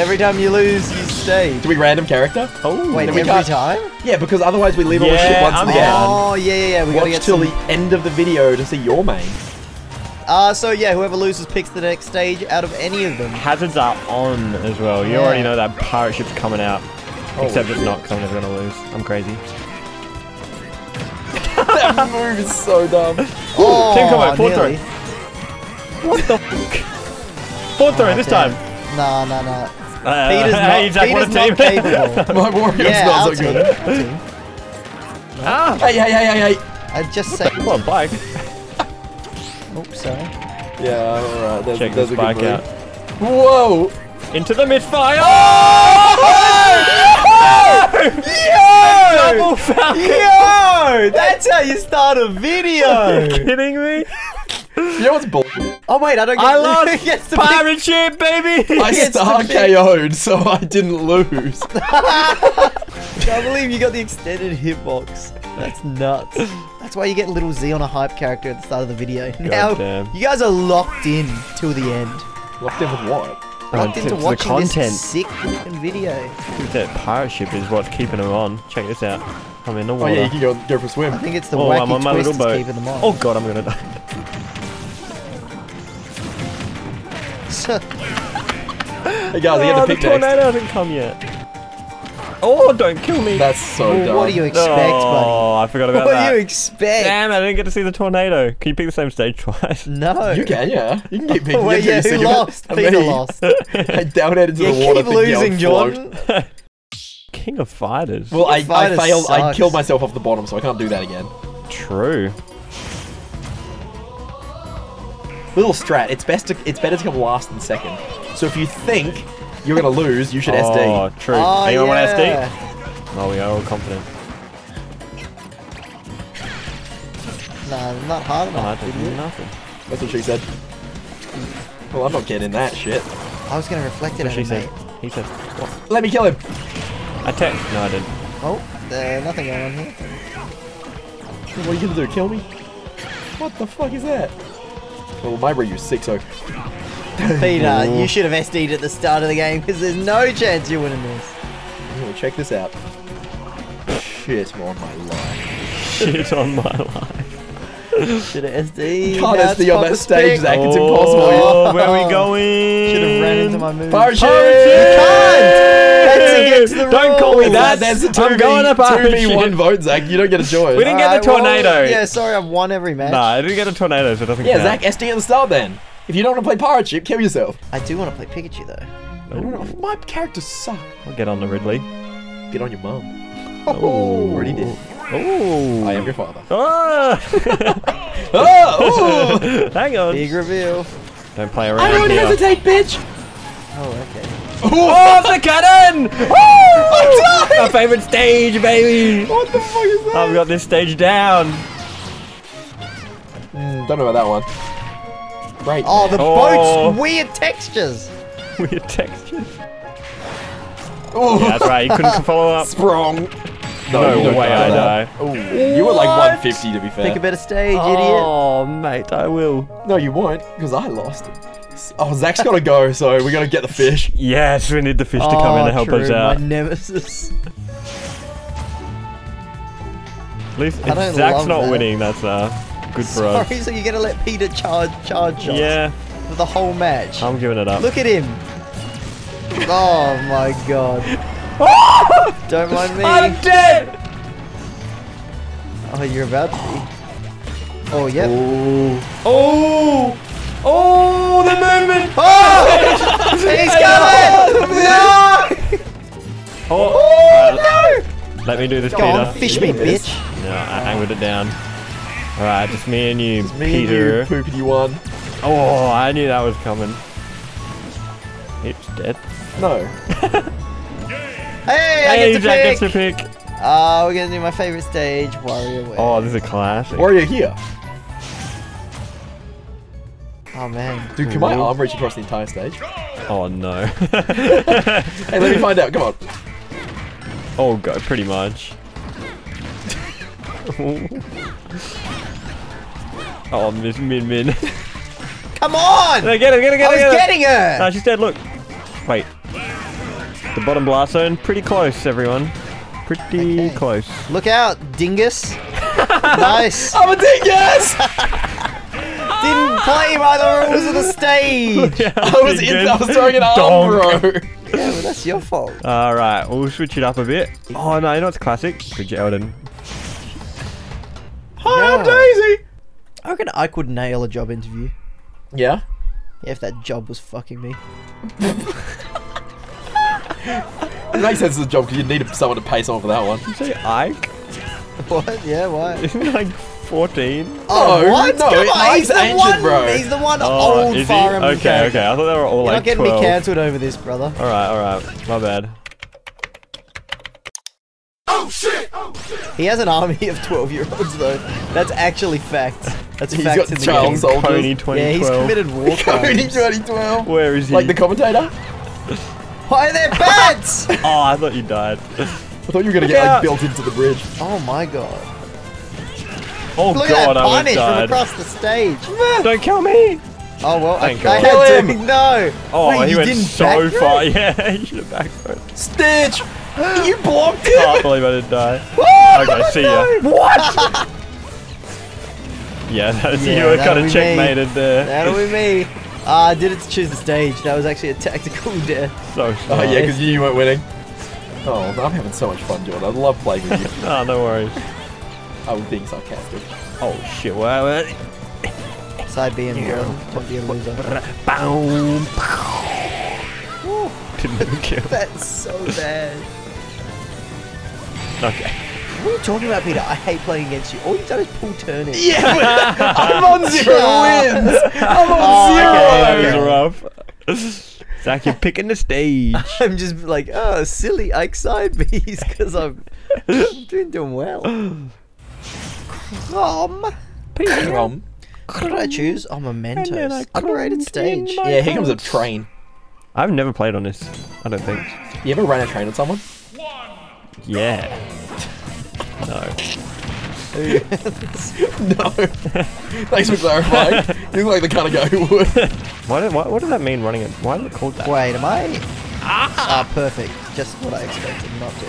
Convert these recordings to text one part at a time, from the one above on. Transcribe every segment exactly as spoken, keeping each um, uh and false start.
Every time you lose, you stay. Do we random character? Oh, wait, every time? Yeah, because otherwise we leave all the shit once again. Oh, yeah, yeah, yeah. We gotta get till the end of the video to see your main. Uh, so yeah, whoever loses picks the next stage out of any of them. Hazards are on as well. You yeah. already know that pirate ship's coming out. Oh, except shit. It's not, because I'm never gonna lose. I'm crazy. That move is so dumb. Oh, Team combo, fourth throw. What the fuck? Fourth throw, oh, this damn. time. Nah, nah, nah. Uh, Peter's not, hey, Zach, Peter's what a team. Capable. My warrior's yeah, not I'll so good. Ah. Hey, hey, hey, hey, hey. I just said. Come on, bike. Oops, sorry. Yeah, alright. There's, Check there's a good move. Out. Whoa! Into the mid-fire! Oh! Yo! Yo! Double falcon! Yo! That's how you start a video! Are you kidding me? You know what's bullshit? Oh wait, I don't get I lost! Pirate ship, baby! I star K O'd, so I didn't lose. I can't believe you got the extended hitbox. That's nuts. That's why you get Little Z on a hype character at the start of the video. God now, damn. You guys are locked in till the end. Locked in with what? Locked into watching the content. This sick video. That pirate ship is what's keeping them on. Check this out. I'm in the water. Oh yeah, you can go, go for a swim. I think it's the oh, wacky I'm on my twist little boat. Keeping them on. Oh god, I'm gonna die. So hey guys, oh, I get to pick the tornado hasn't come yet. Oh, don't kill me! That's so well, dumb. What do you expect, oh, buddy? Oh, I forgot about what that. What do you expect? Damn, I didn't get to see the tornado. Can you pick the same stage twice? No. You can, yeah. You can keep picking. Wait, yeah, who lost? Peter lost. I downloaded into yeah, the water. You keep losing, Jordan. King of fighters. Well, I, fighters I failed. Sucks. I killed myself off the bottom, so I can't do that again. True. Little strat. It's best to. It's better to come last than second. So if you think you're gonna lose, you should oh, S D. True. Oh, true. Anyone yeah. want S D? Oh, we are all confident. Nah, not hard enough. Hard to nothing. That's what she said. Well, I'm not getting that shit. I was gonna reflect it on she said. Mate. He said, what? Let me kill him! Attack. No, I didn't. Oh, there's nothing going on here. What are you gonna do, kill me? What the fuck is that? Well, my Ryu is six oh. Peter, you should have S D'd at the start of the game because there's no chance you wouldn't miss. Ooh, check this out. Shit on my life. Shit on my life. Should have S D'd. Can't S D on that stage, Zach. It's impossible. Oh, where are we going? Should have ran into my move. Pirate ship! You can't! That's against the rules. Don't call me that. That's a two v one vote, Zach. You don't get a join. We didn't get the tornado. Yeah, sorry, I've won every match. Nah, I didn't get a tornado, so it doesn't count. Yeah, Zach, S D at the start then. If you don't want to play pirate ship, kill yourself. I do want to play Pikachu though. Ooh. My characters suck. I'll get on the Ridley. Get on your mum. Oh, already did. Oh, I am your father. Oh, oh. Ooh. Hang on. Big reveal. Don't play around. I don't here. hesitate, bitch. Oh, okay. Oh, the cannon! Oh, my favorite stage, baby. What the fuck is that? I've got this stage down. Mm, don't know about that one. Right. Oh, the oh. boat's weird textures. Weird textures. Oh, yeah, that's right. You couldn't follow up. Sprung. No, no way I die. die. You were like one fifty to be fair. Pick a better stage, oh, idiot. Oh, mate, I will. No, you won't, because I lost. Oh, Zach's gotta go, so we gotta get the fish. Yes, we need the fish oh, to come in and help true. us out. My nemesis. At least if Zach's not that. winning, that's uh. Good for Sorry, us. so you're gonna let Peter charge, charge us yeah. for the whole match. I'm giving it up. Look at him. Oh my god. Don't mind me. I'm dead. Oh, you're about to be. Oh yeah. Oh. Oh. Oh, the movement. Oh, he's coming. No. Oh, oh uh, no. Let me do this, Go Peter. On, fish me, bitch. No, I angled it down. Alright, just me and you, me Peter. And you, poopity one. Oh, I knew that was coming. It's dead. No. Hey, I hey, get to Jack pick. gets to pick. Oh, uh, we're gonna do my favorite stage, Warrior Way. Oh, this is a classic. Warrior here. Oh man. Dude, can Ooh. my arm reach across the entire stage? Oh no. Hey, let me find out. Come on. Oh god, pretty much. Oh, Miss Min Min. Come on! No, get her, get her, get her, I was get her. getting her! No, she's dead, look. Wait. The bottom blast zone, pretty close, everyone. Pretty okay. close. Look out, dingus. Nice. I'm a dingus! Didn't play by the rules of the stage. Out, I was in, I was throwing an arm, bro. Yeah, well, that's your fault. All right, we'll switch it up a bit. Oh no, you know what's classic? Good Jordan. Hi, I'm Daisy. I reckon I could nail a job interview. Yeah. Yeah, if that job was fucking me. It makes sense as a job because you need someone to pay someone for that one. Did you say Ike? What? Yeah, why? Isn't he like fourteen? Oh, no, what? No, on, he's, he's ancient, one, bro. He's the one oh, old far and Okay, character. okay. I thought they were all You're like twelve. You're not getting me cancelled over this, brother. All right, all right. My bad. Oh shit! Oh shit! He has an army of twelve-year-olds though. That's actually fact. That's he's fact in the game. He's got Coney twenty twelve. Yeah, he's committed war crimes. Coney twenty twelve. Where is he? Like the commentator? Hi there, bats! Oh, I thought you died. I thought you were gonna Look get like, built into the bridge. Oh my god. Oh Look god, at that I would've died. From across the stage. Don't kill me! Oh well, Thank I, I had to. No! Oh, Wait, he went so far. Yeah, you should've backfired. Stitch! You blocked it! I can't believe I didn't die. Oh, okay, see no. ya. What? Yeah, that was, yeah, you were kind of checkmated me. there. That'll be me. Uh, I didn't choose the stage. That was actually a tactical death. So smart. Oh yeah, because you weren't winning. Oh, I'm having so much fun, Jordan. I love playing with you. Oh, no worries. I was being sarcastic. Oh shit! Wow. Side B and yeah. Don't be a loser. Boom. Didn't kill. That's so bad. Okay. What are you talking about, Peter? I hate playing against you. All you've done is pull turnips. Yeah, but I'm on zero wins. I'm on oh, zero. Okay, that was rough. Zach, you're picking the stage. I'm just like, oh, silly Ike side bees because I'm, I'm doing, doing well. Crom. Peter. Crom. What did I choose? Oh, Mementos. Underrated stage. Yeah, here comes a train. I've never played on this. I don't think. You ever ran a train on someone? One, yeah. No. No. Thanks for clarifying. You're like the kind of guy who would. Why did, why, what does that mean running it? Why is it called that? Wait, am I? Ah, ah perfect. Just what I expected, not to.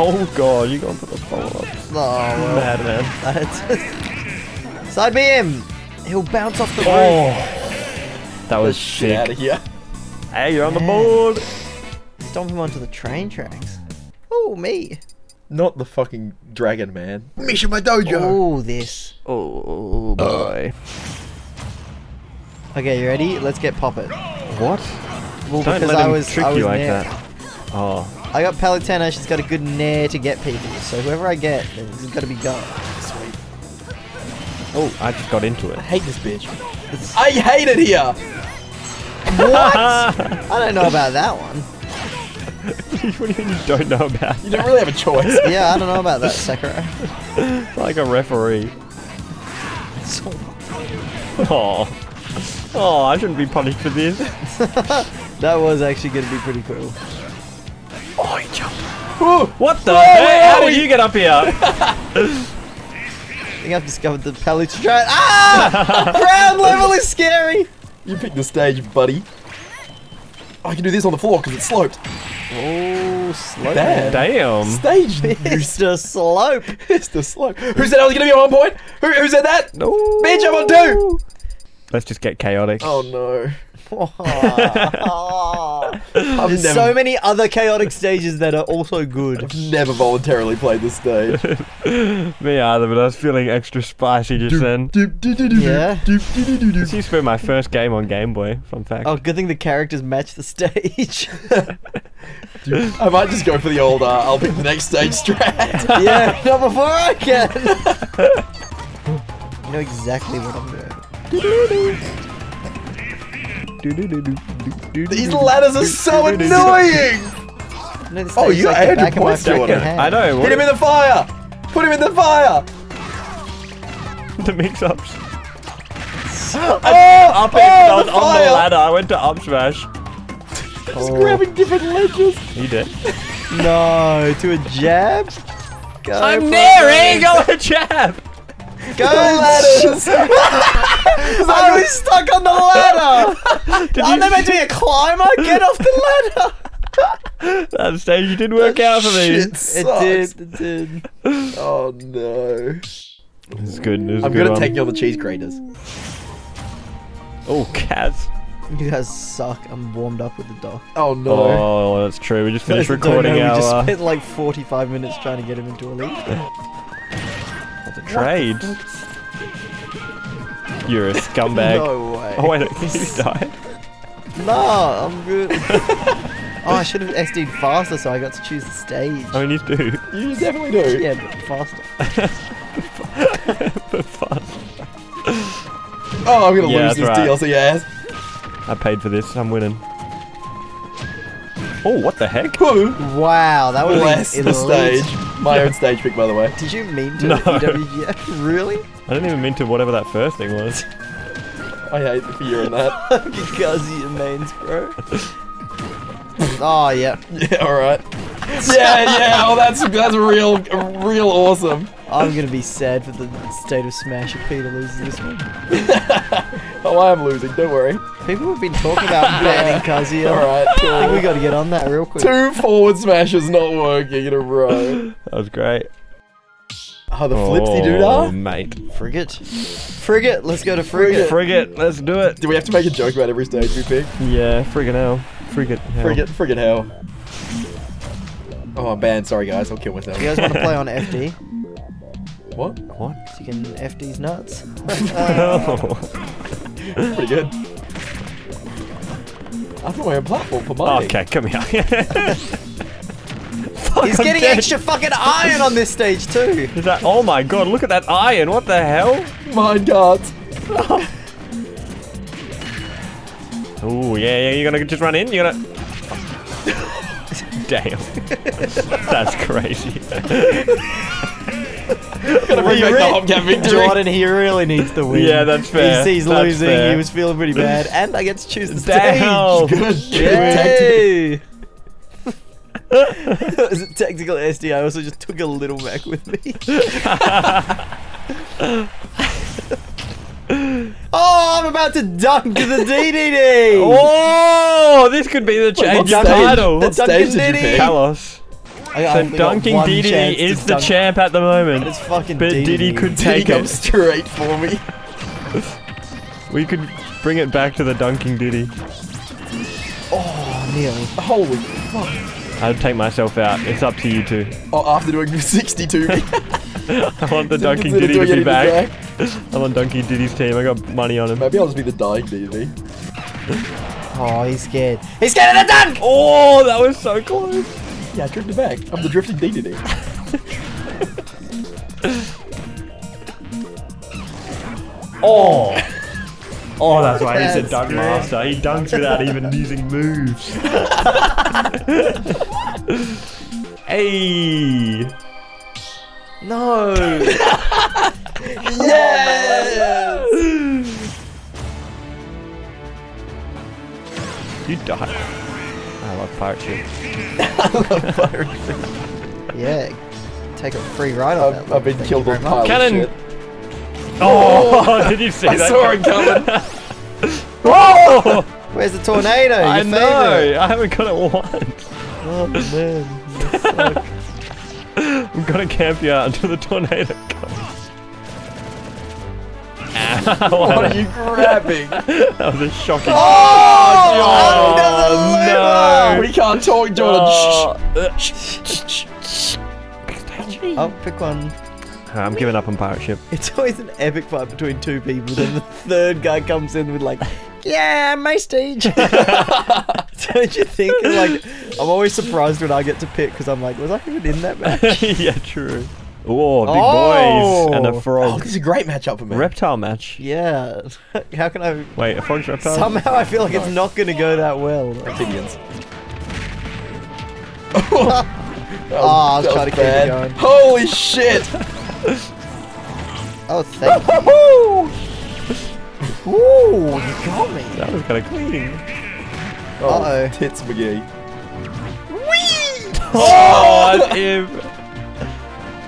Oh god, you gonna put the follow up. Oh, well. Madman. Side B M. He'll bounce off the roof. Oh. That was shit. Get out of here. Hey, you're on the board! Stomp him onto the train tracks. Oh, me. Not the fucking dragon, man. Mission my dojo! Oh, this. Oh, boy. Uh. Okay, you ready? Let's get poppin'. What? Well, Don't because let him I was, trick I was you like that. Oh. I got Palutena, she's got a good nair to get people. So whoever I get, this is gonna be gone. Sweet. Oh, I just got into it. I hate this bitch. It's... I hate it here! What? I don't know about that one. What do you mean you don't know about You that? Don't really have a choice. Yeah, I don't know about that, Sekiro. Like a referee. So... Oh. Oh, I shouldn't be punished for this. That was actually going to be pretty cool. Oh, he jumped. Ooh, what the hell? How did you get up here? I think I've discovered the pallet to try. Ah! Ground level is scary! You picked the stage, buddy. Oh, I can do this on the floor because it's sloped. Oh, slope. Damn. Damn. Stage Mister Slope. Mister Slope. Who said I was going to be on one point? Who, who said that? No. Bitch, I'm on two. Let's just get chaotic. Oh, no. There's never... so many other chaotic stages that are also good. I've never voluntarily played this stage. Me either, but I was feeling extra spicy just then. Yeah. This used to be my first game on Game Boy, fun fact. Oh, good thing the characters match the stage. I might just go for the old, uh, I'll pick the next stage strat. Yeah, not before I can. You know exactly what I'm doing. These ladders are so annoying! No, oh, you got like one hundred points on it. I know. Hit him in the fire! Put him in the fire! The mix-ups. Oh! I, oh, oh on, the on the ladder. I went to up smash. Just oh. grabbing different ledges. You did? No, to a jab? Go I'm nearing! Go a jab! Go ladders! I was stuck on the ladder! Did I'm not meant to be a climber! Get off the ladder! That stage did work that out for me. Shit sucks. It did. It did. Oh no. This is good. This is I'm good gonna one. take you on the cheese graters. Oh, Kaz. You guys suck. I'm warmed up with the dog. Oh no. Oh, that's true. We just finished recording our. We just spent like forty-five minutes trying to get him into a league. What a trade. What? You're a scumbag. No way. Oh wait, I think you died. Nah, I'm good. Oh, I should have S D'd faster so I got to choose the stage. I mean, you do. You definitely do. Yeah, but faster. But faster. Oh, I'm gonna yeah, lose this right. D L C ass. I paid for this. I'm winning. Oh, what the heck? Wow, that was Bless elite. the stage. My own stage pick, by the way. Did you mean to? No. W G F? Really? I didn't even mean to whatever that first thing was. I hate for you on that. Because you're mains, bro. Oh, yeah. Yeah, alright. Yeah, yeah, oh, that's that's real, real awesome. I'm gonna be sad for the state of Smash if Peter loses this one. Oh, I am losing, don't worry. People have been talking about banning Kazuya. Alright, cool. I think we gotta get on that real quick. Two forward smashes not working in a row. That was great. Oh, the flipsy dude are? Oh, mate. Frigate. Frigate, let's go to Frigate. Frigate, let's do it. Do we have to make a joke about every stage we pick? Yeah, Frigate hell. Frigate hell. Frigate, Frigate hell. Oh, I'm banned. Sorry, guys. I'll kill myself. You guys want to play on F D? What? What? So you can F D's nuts. Oh. Pretty good. I thought we had a platform for mine. Okay, come here. Fuck, He's I'm getting dead. extra fucking iron on this stage, too. Is that? Oh my god, look at that iron. What the hell? My god. Oh, Ooh, yeah, yeah. You're going to just run in? You're going to... Damn. That's crazy. Gotta bring back the Hopcat victory. Jordan, he really needs the win. Yeah, that's fair. He sees that's losing, fair. He was feeling pretty bad, and I get to choose the Damn. stage. Yay! It was a tactical S D. I also just took a little Mac with me. Oh, I'm about to dunk to the D D D! Oh, this could be the change of title. The Dunkin' D D D. Kalos. So dunking D D D is the champ at the moment. It's fucking but Diddy could take it. Diddy comes straight for me. We could bring it back to the dunking Diddy. Oh, nearly. Holy fuck! I'd take myself out. It's up to you two. Oh, after doing sixty-two. I want the Dunking Diddy to be back. I'm on Dunking Diddy's team. I got money on him. Maybe I'll just be the dying Diddy. Oh, he's scared. He's scared of the dunk! Oh, that was so close. Yeah, I tripped it back. I'm the drifting Diddy. Oh. Oh, that's why he's a dunk master. He dunks without even using moves. Hey. No! Yes! You died. I love poetry. I love poetry. Yeah, take a free ride on I've, that. I've been Thank killed on pilot Cannon! Oh, did you see I that? I saw it coming. Whoa! Where's the tornado? Your I favorite? know, I haven't got it once. Oh man, you suck. I'm gonna camp you out until the tornado comes. Ow, what are you grabbing? That was a shocking. Oh, oh no! We can't talk, Jordan. Oh. I'll pick one. I'm giving up on pirate ship. It's always an epic fight between two people, then the third guy comes in with like, yeah, my stage. Don't you think? Like, I'm always surprised when I get to pick because I'm like, was I even in that match? Yeah, true. Oh, big oh. boys and a frog. Oh, this is a great matchup for me. Reptile match. Yeah. How can I? Wait, a frog's reptile. Somehow I feel like it's not going to go that well. Opinions. Oh, I was trying to keep it going. Holy shit! Oh, thank you. Ooh, you got me. That was kind of clean. Oh, uh-oh. Tits McGee. Whee! Oh, that's him.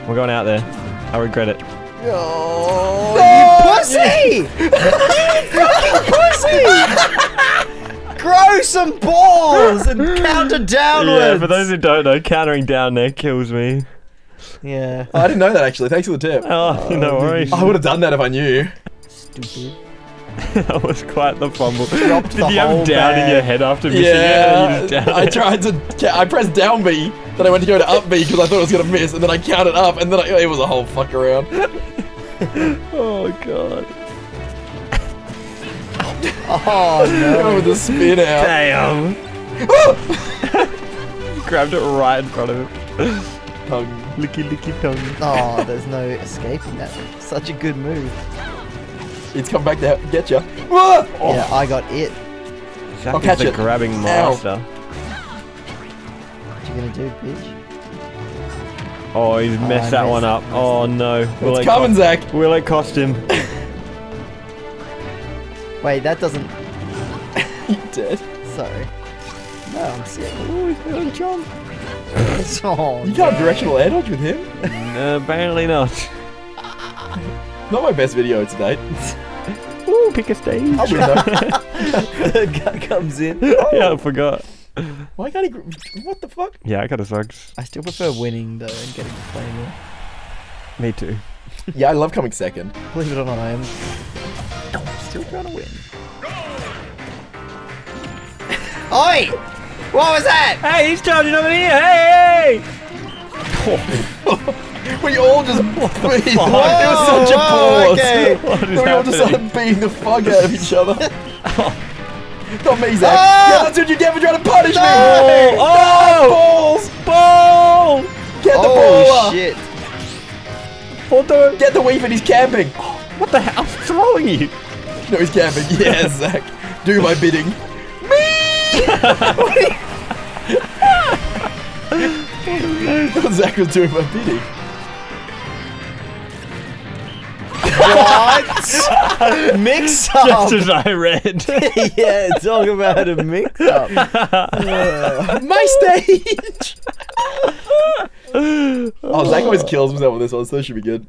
We're going out there. I regret it. Oh, no, you pussy! You fucking pussy! grow some balls and counter downwards. Yeah, for those who don't know, countering down there kills me. Yeah. Oh, I didn't know that actually. Thanks for the tip. Oh, oh no worries. I would have done that if I knew. Stupid. That was quite the fumble. Dropped Did the you have down bag. in your head after missing yeah, it? Yeah, I tried to. I pressed down B, then I went to go to up B because I thought I was gonna miss, and then I counted up, and then I, it was a whole fuck around. Oh god. Oh no! With the spin out. Damn. Grabbed it right in front of him. Tongue. Licky licky tongue. Oh, there's no escaping that. Such a good move. It's come back to get you. Oh. Yeah, I got it. Jack I'll is catch the it. grabbing master. What you gonna do, bitch? Oh, he's oh, messed I that messed one up. Messed oh it. no. Will it's it coming, Zach. Will it cost him? Wait, that doesn't. You dead? Sorry. No, I'm sick. Oh, he's doing John. Oh, you got a directional air dodge with him? No, apparently not. Not my best video to date. Ooh, pick a stage. I would know. The guy comes in. Oh. Yeah, I forgot. Why can't he? What the fuck? Yeah, it kind of sucks. I still prefer winning though and getting the play more. Me too. Yeah, I love coming second. Believe it or not, I am still trying to win. Oi! What was that? Hey, he's charging over here! Hey! Oh. We all just what the fuck? It was such a pause. Okay. What is we all just started beating the fuck out of each other. Oh. Not me, Zach. Oh. Yeah, that's what you get for trying to punish no. me. Oh, oh. balls! Ball! Get the oh, ball! Shit. Up. Get the weave and he's camping. Oh, what the hell? I'm throwing you. No, he's camping. Yeah, Zach. Do my bidding. Me! Zach was doing my bidding. What? Mix up! Just as I read. Yeah, talk about a mix up. Uh, my stage! Oh, Zach always kills himself with this one, so it should be good.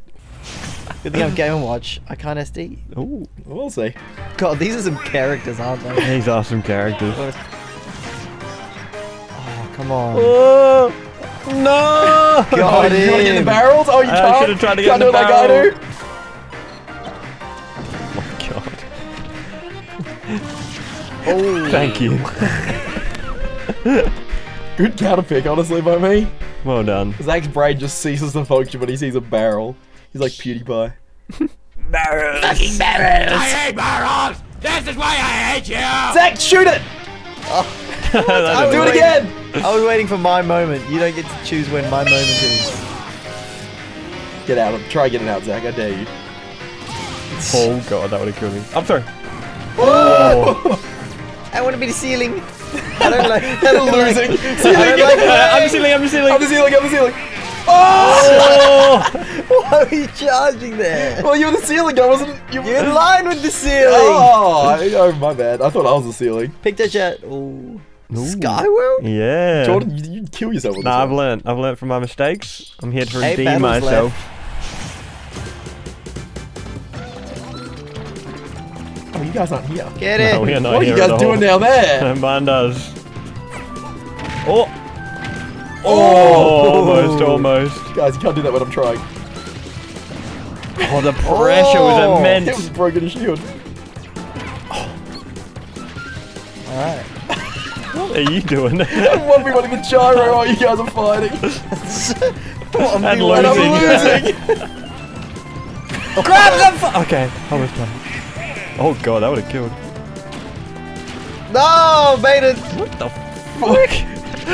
Good thing I'm Game and Watch. I can't S D. Ooh, we'll see. God, these are some characters, aren't they? These are some characters. Oh, come on. Oh, no! Got oh, him. You want to get the barrels? Oh, you can't. I should have tried to get the barrel. Like oh, my God. Oh. Thank you. Good counter pick, honestly, by me. Well done. Zach's brain just ceases to function when he sees a barrel. He's like PewDiePie. Barrels! Fucking barrels! I hate barrels! This is why I hate you! Zach, shoot it! Oh. I'll do it again! I was waiting for my moment. You don't get to choose when my moment is. Get out. Try getting out, Zach. I dare you. Oh god, that would have killed me. I'm sorry. Oh. I want to be the ceiling. I don't like that. I'm losing. I'm ceiling, I'm ceiling. I'm the ceiling, I'm the ceiling. Oh! Why are you charging there? Well, you were the ceiling, I wasn't. You were in line with the ceiling! Oh, oh, my bad. I thought I was the ceiling. Pick that shit. Oh. Skyworld? Yeah. Jordan, you, you'd kill yourself with nah, this. Nah, I've learned. I've learned from my mistakes. I'm here to Eight redeem myself. Left. Oh, you guys aren't here. Get it! No, we are not what here are you guys doing down there? Mine does. Oh! Oh, almost, almost. Guys, you can't do that when I'm trying. Oh, the pressure oh, was immense. It was broken as shield. Oh. Alright. What are you doing? I'm one v one in the gyro while you guys are fighting. What, I'm and losing. And I'm losing. Oh, grab them! Okay, I was done. Oh god, that would have killed. No, Baden! What the fuck? Oh!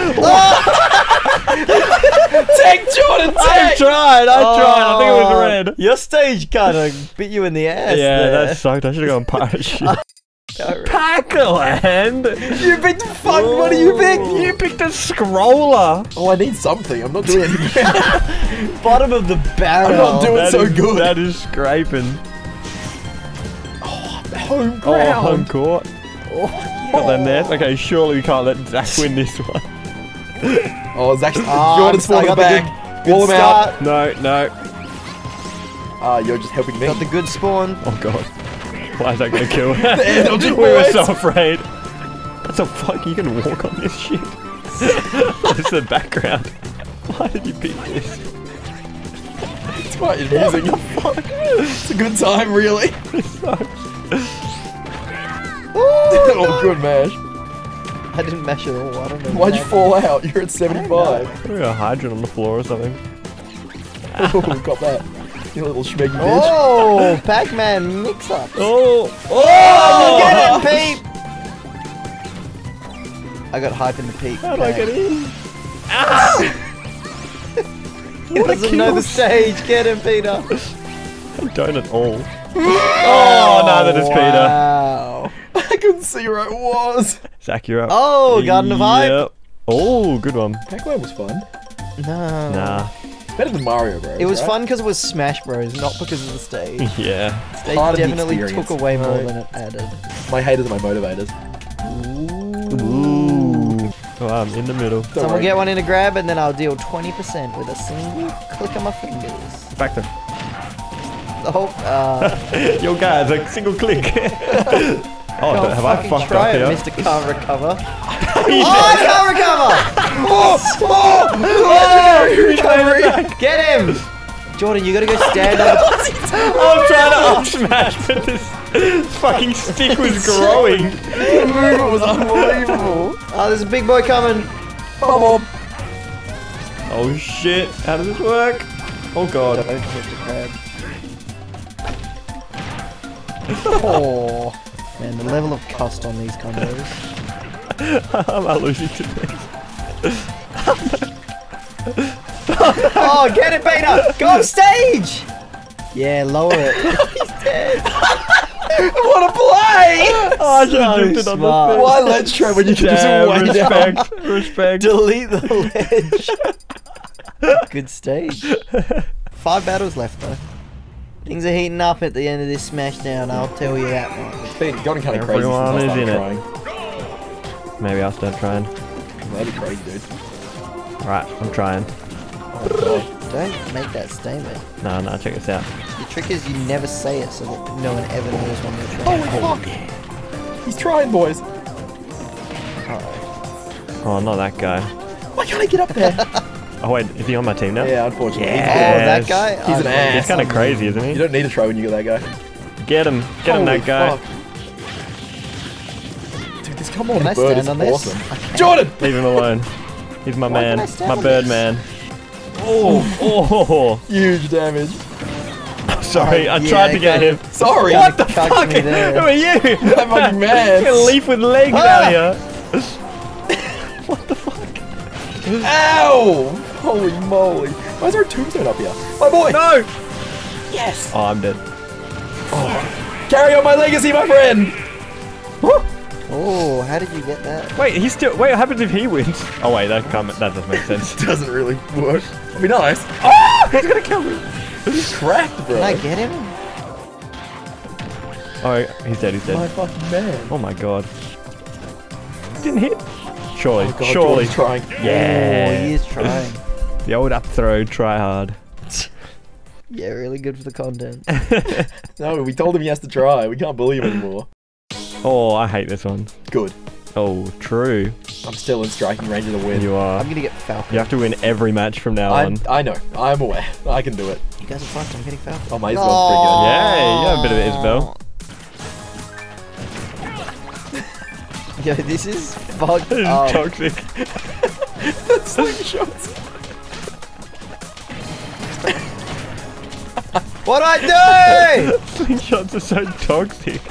Take Jordan, take! I tried, I oh, tried, I think it was red. Your stage kind of bit you in the ass. Yeah, there. That sucked, I should have gone parachute. Packland! You picked fuck, what do you pick? You picked a scroller! Oh, I need something, I'm not doing anything. Bottom of the barrel. I'm not doing that so is, good. That is scraping. Oh, home ground. Oh, home court. Oh. Got them there. Okay, surely we can't let Zach win this one. Oh, Zach's oh, Jordan's falling back. Wall him out. No, no. Ah, uh, you're just helping me. Got the good spawn. Oh god. Why is that gonna kill? We were so afraid. What the fuck? You can walk on this shit? That's the background. Why did you pick this? It's quite amusing. What the fuck? It's a good time, really. It sucks. Oh, oh no. Good mash. I didn't mash at all, I don't know. Why'd you fall out? You're at seventy-five. We got a hydrant on the floor or something. Oh, we got that. You little schmeggy bitch. Oh, Pac-Man mix-up. Oh. Oh, oh, you get it, Pete. I got hype in the peak. How do I get in? Ah! He doesn't know the stage. Get him, Peter. I don't at all. Oh, oh no, that is wow. Peter. I couldn't see where it was. Zach, you're up. Oh, Garden of Hype. Yep. Oh, good one. Pac-Man was fun. No. Nah. Better than Mario Bros. It was right? fun because it was Smash Bros, not because of the stage. Yeah. The stage Part definitely the took away more no. than it added. My haters are my motivators. Ooh. Ooh. Oh, I'm in the middle. Don't Someone worry. get one in a grab and then I'll deal twenty percent with a single click of my fingers. Back them. Oh, uh... Yo guys, a single click. Oh, don't have I fucked up here? Mister Can't Recover. Oh, I can't recover! Oh, oh, oh, recovery! Get him! Jordan, you gotta go stand up. I'm trying to up smash, but this fucking stick was growing. The movement was unbelievable. Oh, there's a big boy coming. Bob. Oh shit, how does this work? Oh god. Oh. Man, the level of cost on these combos. I'm not losing to this. Oh, get it, Peter! Go on stage! Yeah, lower it. He's dead. What a play! Oh, I should have jumped it on the thing. Why ledge trap when you can yeah, just wait down? Respect. Delete the ledge. Good stage. Five battles left, though. Things are heating up at the end of this Smashdown, I'll tell you that much. Pete, you've gotten kind of crazy Everyone since is in trying. It. Maybe I'll start trying. That'd be crazy, dude. Alright, I'm trying. Oh, don't make that statement. No, no, check this out. The trick is you never say it so that no one ever knows when you're trying. Oh, fuck! Yeah. He's trying, boys! Uh-oh. Oh, not that guy. Why can't I get up there? Oh wait, is he on my team now? Yeah, unfortunately. Yes. Oh, that guy? He's an ass. He's kind of crazy, isn't he? You don't need to try when you get that guy. Get him. Get Holy him, that guy. Fuck. Dude, this come on, can bird I stand is on this? Awesome. Jordan! Leave him alone. He's my Why man. My bird this? man. Oh, oh. Huge damage. I'm sorry, I yeah, tried to get him. Sorry. What the fuck? Who are you? That fucking man. You're a leaf with legs ah. out here. What the fuck? Ow! Holy moly. Why is there a tombstone up here? My boy! No! Yes! Oh, I'm dead. Oh. Carry on my legacy, my friend! Oh, how did you get that? Wait, he's still- wait, what happens if he wins? Oh wait, that can't- that doesn't make sense. Doesn't really work. It'd be nice. Oh! He's gonna kill me! He's cracked, bro. Can I get him? Oh, he's dead, he's dead. My fucking man. Oh my god. Didn't hit. Surely, oh God, surely. Trying. Yeah. Oh, he is trying. The old up throw, try hard. Yeah, really good for the content. No, we told him he has to try. We can't believe anymore. Oh, I hate this one. Good. Oh, true. I'm still in striking range of the win. You are. I'm going to get Falcon. You have to win every match from now I'm, on. I know. I'm aware. I can do it. You guys are fucked. I'm getting Falcon. Oh, my Isabel's pretty good. Yeah, you have a bit of Isabel. Yo, this is fucked This is up. toxic. That's like shots. What'd I do? Slingshots are so toxic.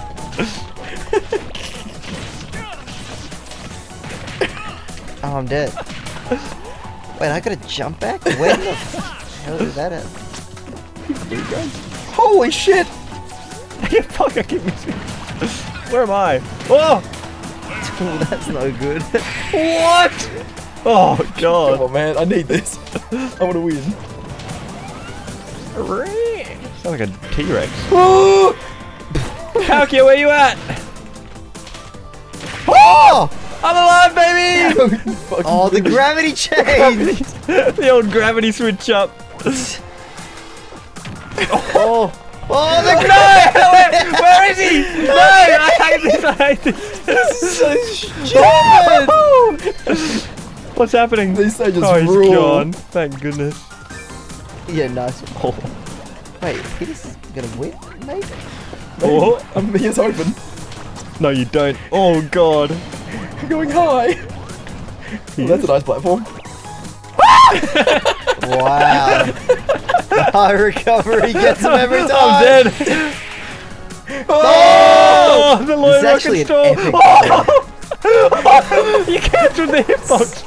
Oh, I'm dead. Wait, I gotta jump back? Where the hell did that happen? Holy shit! Fuck, I keep missing. Where am I? Oh! Oh, that's no good. What? Oh god. Come on, man. I need this. I want to win. Sounds like a T-Rex. Oh! Kalkia, where you at? Oh! I'm alive, baby! Oh, the gravity change. The old gravity switch up. Oh! Oh, the no! Where, where is he? No! I hate this. I hate this. This is so stupid! What's happening? At least I just oh, ruled. He's gone. Thank goodness. Yeah, nice. Oh. Wait, Peter's gonna win, maybe? Oh, um, he is open. No, you don't. Oh, God. I'm going high. Well, that's a nice platform. Wow. High recovery gets him every time. I'm dead. Oh, oh, the Lloyd Rocket Storm. Oh, you can't do the hitbox.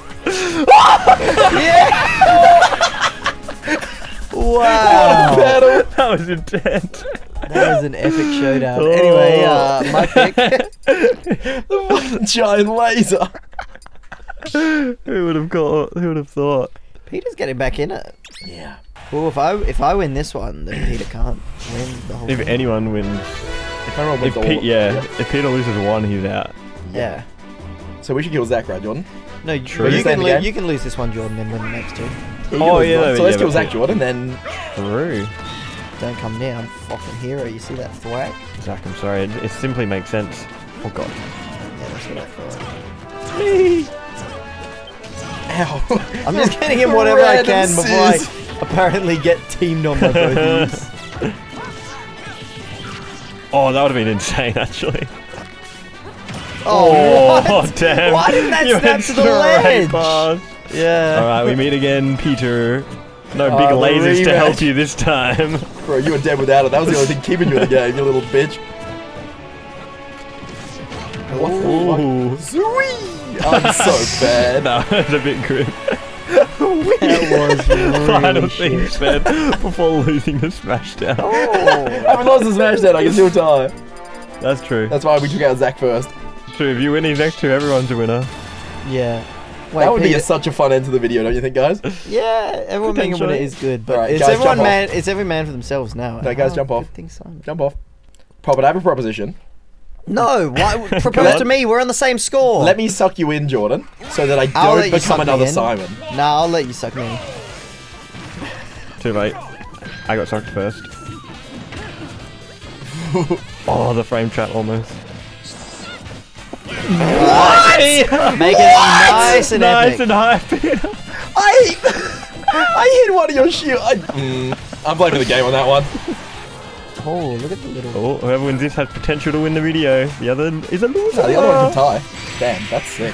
Yeah. Wow. That was intense. That was an epic showdown. Oh. Anyway, uh, my pick. The fucking giant laser. Who would have got? Who would have thought? Peter's getting back in it. Yeah. Well, if I if I win this one, then Peter can't win the whole. If game. Anyone wins, if I wins if Pete, yeah, yeah, if Peter loses one, he's out. Yeah. So we should kill Zach, right, Jordan? No, true. You can lose. You can lose this one, Jordan, and win the next two. Yeah, oh yeah. One. So yeah, let's yeah, kill Zach, Jordan, then. True. Don't come near. I'm fucking hero. You see that thwack? Zach, I'm sorry. It, it simply makes sense. Oh God. Yeah, that's what I thought. Me. Ow. I'm just getting him whatever I can before I apparently get teamed on by both these. Oh, that would have been insane, actually. Oh, oh damn! Why didn't that you snap to the ledge? Right yeah. All right, we meet again, Peter. No uh, big lasers to help you this time. Bro, you were dead without it. That was the only thing keeping you in the game, you little bitch. What the fuck? Zooey! I'm so bad. No, it's a bit grim. That was really final thing said before losing the Smashdown. Oh, I haven't lost the Smashdown. I can still die. That's true. That's why we took out Zach first. True. If you win these next two, everyone's a winner. Yeah. Wait, that would Peter. be a, such a fun end to the video, don't you think, guys? Yeah, everyone being a winner is good, but right, it's everyone man. It's every man for themselves now. No, guys, oh, jump off. So. Jump off. Pop it. I have a proposition. No, why, propose to me, we're on the same score. Let me suck you in, Jordan, so that I don't become another Simon. No, I'll let you suck me in. Too late. I got sucked first. Oh, the frame trap almost. What? Make it nice and epic. Nice and high, Peter. I, I hit one of your shields. Mm, I'm blaming the game on that one. Oh, look at the little... Oh, whoever wins this has potential to win the video. The other is a loser. No, the other one's a tie. Damn, that's sick.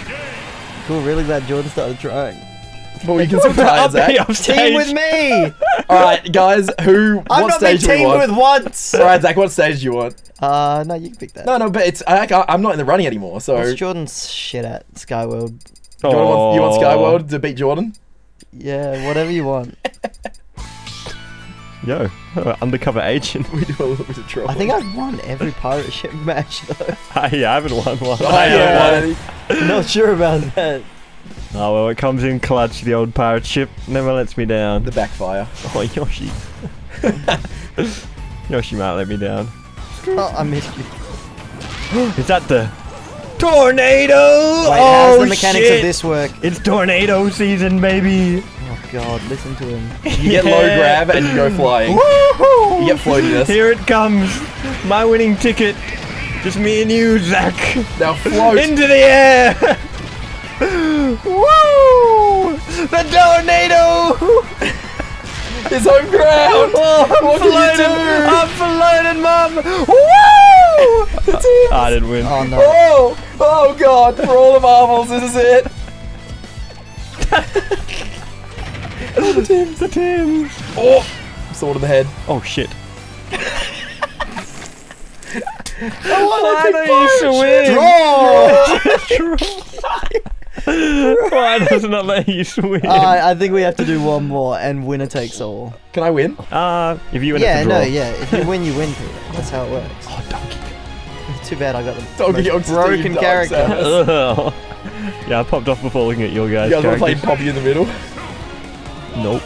Cool, really glad Jordan started trying. But we can still tie Zach. Team with me! Alright, guys, who... I've not been teamed with once! Alright, Zach, what stage do you want? Uh, no, you can pick that. No, no, but it's... I, I, I'm not in the running anymore, so... What's Jordan's shit at? Skyworld. Oh. Want, you want Skyworld to beat Jordan? Yeah, whatever you want. Yo, uh, undercover agent. We do a little bit of trouble. I think I've won every pirate ship match though. Uh, yeah, I haven't won one. Oh, I haven't yeah. won. Not sure about that. Oh well, it comes in clutch, the old pirate ship. Never lets me down. The backfire. Oh, Yoshi. Yoshi might let me down. Oh, I missed you. Is that the... tornado? Wait, oh, how's the mechanics shit. of this work? It's tornado season, baby. God, listen to him. You yeah. get low grab and you go flying. Woohoo! You get floatiness. Here it comes. My winning ticket. Just me and you, Zach. Now float. Into the air. Woo! The tornado! It's home ground. Oh, I'm what floating. I'm floating, Mum. Woo! I didn't win. Oh, no. Oh, oh, God. For all the marbles, this is it. Oh, the Tims, the Tims! Oh! Sword in the head. Oh, shit. Why don't you swim? Draw! Draw! Why doesn't that let you swim? Uh, I think we have to do one more, and winner takes all. Can I win? Uh, if you win, yeah, it's a draw. no, yeah. If you win, you win, Peter. That's how it works. Oh, Donkey Kong. Too bad I got the most broken character. Yeah, I popped off before looking at your guys' characters. You guys want to play Poppy in the middle? Nope.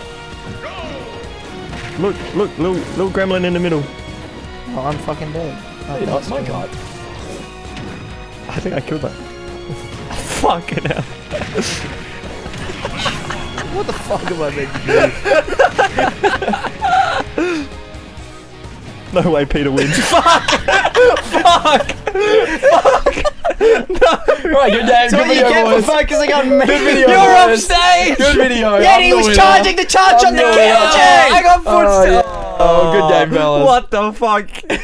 Look, look, little, little gremlin in the middle. Oh, I'm fucking dead. Oh, hey, that's my god. I think I killed that. Fucking hell. What the fuck am I meant to do? No way Peter wins. Fuck! Fuck! Fuck! Right, good day. So good you video get boys. For focusing on me. Good video. You're off stage. Good video. Yeah, I'm he was charging the charge I'm on the, the couch. I got foot oh, still. Yeah. Oh, good day, fellas. What the fuck?